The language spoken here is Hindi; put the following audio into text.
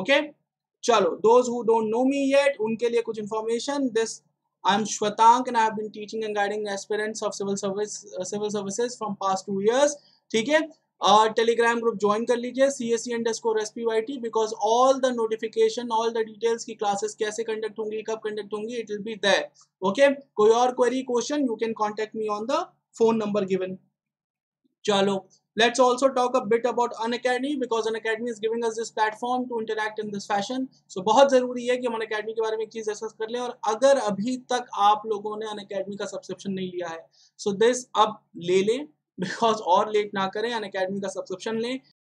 ओके चलो, those who don't know me yet, उनके लिए कुछ information. This I am Shwetank and I have been teaching and guiding aspirants of civil services from past 2 years. ठीक है, टेलीग्राम ग्रुप ज्वाइन कर लीजिए CAC_SPYT, because all the notification, all the details की क्लासेस कैसे कंडक्ट होंगी, कब कंडक्ट होंगी, it will be there. Okay, कोई और query question you can contact me on the phone number given. चलो, let's also talk a bit about Unacademy, because Unacademy is giving us this platform to interact in this fashion. So बहुत ज़रूरी है कि हम Unacademy के बारे में एक चीज़ डिस्कस कर लें, और अगर अभी तक आप लोगों ने Unacademy का सब्सक्रिप्शन नहीं लिया है, so this अब ले लें, because और लेट ना करें, Unacademy का सब्सक्रिप्शन लें.